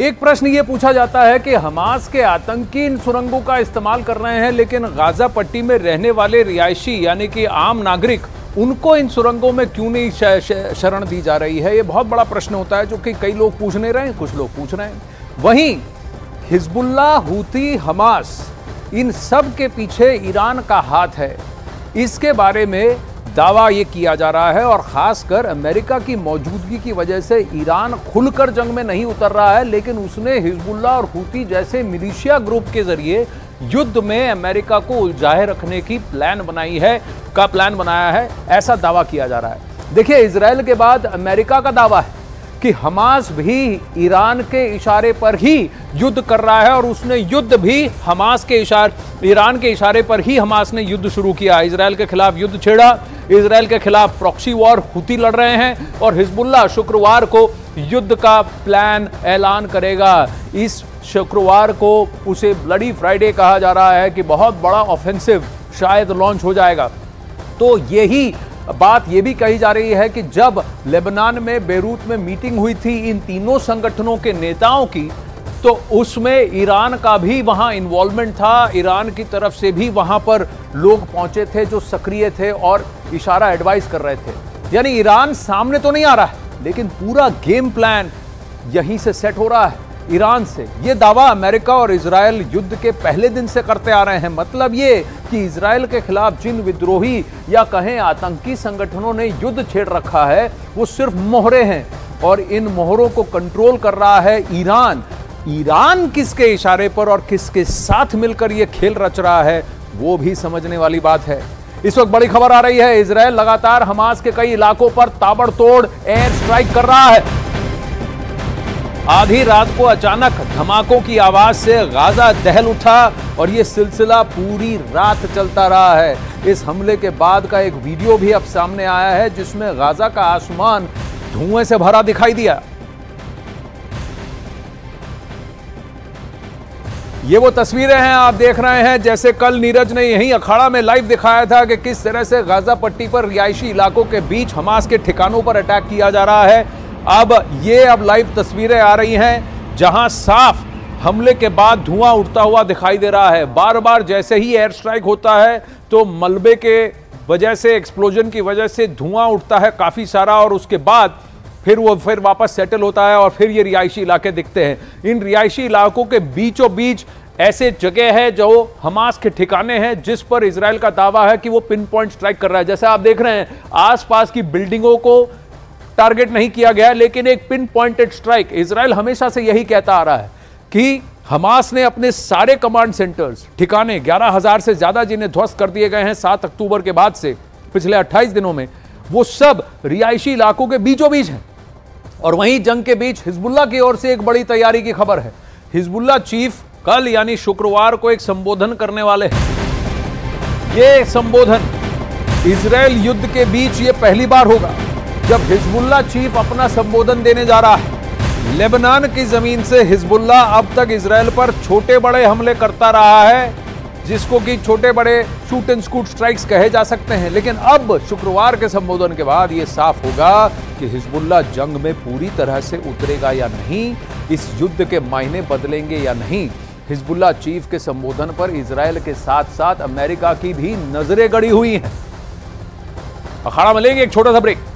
एक प्रश्न ये पूछा जाता है कि हमास के आतंकी इन सुरंगों का इस्तेमाल कर रहे हैं, लेकिन गाजा पट्टी में रहने वाले रिहायशी यानी कि आम नागरिक, उनको इन सुरंगों में क्यों नहीं शरण दी जा रही है? ये बहुत बड़ा प्रश्न होता है जो कि कई लोग पूछ नहीं रहे हैं, कुछ लोग पूछ रहे हैं। वहीं हिजबुल्ला, हूती, हमास, इन सब के पीछे ईरान का हाथ है, इसके बारे में दावा ये किया जा रहा है। और खासकर अमेरिका की मौजूदगी की वजह से ईरान खुलकर जंग में नहीं उतर रहा है, लेकिन उसने हिजबुल्ला और हूती जैसे मिलिशिया ग्रुप के जरिए युद्ध में अमेरिका को उलझाए रखने की प्लान बनाया है, ऐसा दावा किया जा रहा है। देखिए, इजरायल के बाद अमेरिका का दावा है कि हमास भी ईरान के इशारे पर ही युद्ध कर रहा है, और उसने युद्ध भी ईरान के इशारे पर ही हमास ने युद्ध शुरू किया। इजरायल के खिलाफ युद्ध छेड़ा, इजरायल के खिलाफ प्रॉक्सी वॉर हूती लड़ रहे हैं, और हिजबुल्ला शुक्रवार को युद्ध का ऐलान करेगा। इस शुक्रवार को, उसे ब्लडी फ्राइडे कहा जा रहा है, कि बहुत बड़ा ऑफेंसिव शायद लॉन्च हो जाएगा। तो यही बात ये भी कही जा रही है कि जब लेबनान में बेरूत में मीटिंग हुई थी इन तीनों संगठनों के नेताओं की, तो उसमें ईरान का भी वहाँ इन्वॉल्वमेंट था, ईरान की तरफ से भी वहाँ पर लोग पहुँचे थे जो सक्रिय थे और इशारा एडवाइस कर रहे थे। यानी ईरान सामने तो नहीं आ रहा है, लेकिन पूरा गेम प्लान यहीं से सेट हो रहा है ईरान से। ये दावा अमेरिका और इजरायल युद्ध के पहले दिन से करते आ रहे हैं। मतलब ये कि इजरायल के खिलाफ जिन विद्रोही या कहें आतंकी संगठनों ने युद्ध छेड़ रखा है, वो सिर्फ मोहरे हैं, और इन मोहरों को कंट्रोल कर रहा है ईरान। ईरान किसके इशारे पर और किसके साथ मिलकर ये खेल रच रहा है, वो भी समझने वाली बात है। इस वक्त बड़ी खबर आ रही है, इजरायल लगातार हमास के कई इलाकों पर ताबड़तोड़ एयर स्ट्राइक कर रहा है। आधी रात को अचानक धमाकों की आवाज से गाजा दहल उठा, और ये सिलसिला पूरी रात चलता रहा है। इस हमले के बाद का एक वीडियो भी अब सामने आया है, जिसमें गाजा का आसमान धुएं से भरा दिखाई दिया। ये वो तस्वीरें हैं आप देख रहे हैं, जैसे कल नीरज ने यहीं अखाड़ा में लाइव दिखाया था कि किस तरह से गाजा पट्टी पर रिहायशी इलाकों के बीच हमास के ठिकानों पर अटैक किया जा रहा है। अब लाइव तस्वीरें आ रही हैं, जहां साफ हमले के बाद धुआं उठता हुआ दिखाई दे रहा है। बार बार जैसे ही एयर स्ट्राइक होता है तो मलबे के वजह से, एक्सप्लोजन की वजह से धुआं उठता है काफ़ी सारा, और उसके बाद फिर वापस सेटल होता है, और फिर ये रिहायशी इलाके दिखते हैं। इन रिहायशी इलाकों के बीचों बीच ऐसे जगह है जो हमास के ठिकाने हैं, जिस पर इजरायल का दावा है कि वो पिन पॉइंट स्ट्राइक कर रहा है। जैसे आप देख रहे हैं, आसपास की बिल्डिंगों को टारगेट नहीं किया गया, लेकिन एक पिन पॉइंटेड स्ट्राइक। इजरायल हमेशा से यही कहता आ रहा है कि हमास ने अपने सारे कमांड सेंटर्स, ठिकाने 11,000 से ज़्यादा जिन्हें ध्वस्त कर दिए गए हैं 7 अक्टूबर के बाद से, पिछले 28 दिनों में, वो सब रिहायशी इलाकों के बीचों बीच हैं। और वहीं जंग के बीच हिजबुल्ला की ओर से एक बड़ी तैयारी की खबर है। हिजबुल्ला चीफ कल यानी शुक्रवार को एक संबोधन करने वाले हैं। ये संबोधन इजरायल युद्ध के बीच ये पहली बार होगा जब हिजबुल्ला चीफ अपना संबोधन देने जा रहा है। लेबनान की ज़मीन से हिजबुल्ला अब तक इजरायल पर छोटे बड़े हमले करता रहा है, जिसको कि छोटे बड़े शूट एंड स्कूट स्ट्राइक्स कहे जा सकते हैं। लेकिन अब शुक्रवार के संबोधन के बाद ये साफ होगा कि हिजबुल्ला जंग में पूरी तरह से उतरेगा या नहीं, इस युद्ध के मायने बदलेंगे या नहीं। हिजबुल्ला चीफ के संबोधन पर इजरायल के साथ साथ अमेरिका की भी नजरें गड़ी हुई हैं। अखाड़ा में लेंगे एक छोटा सा ब्रेक।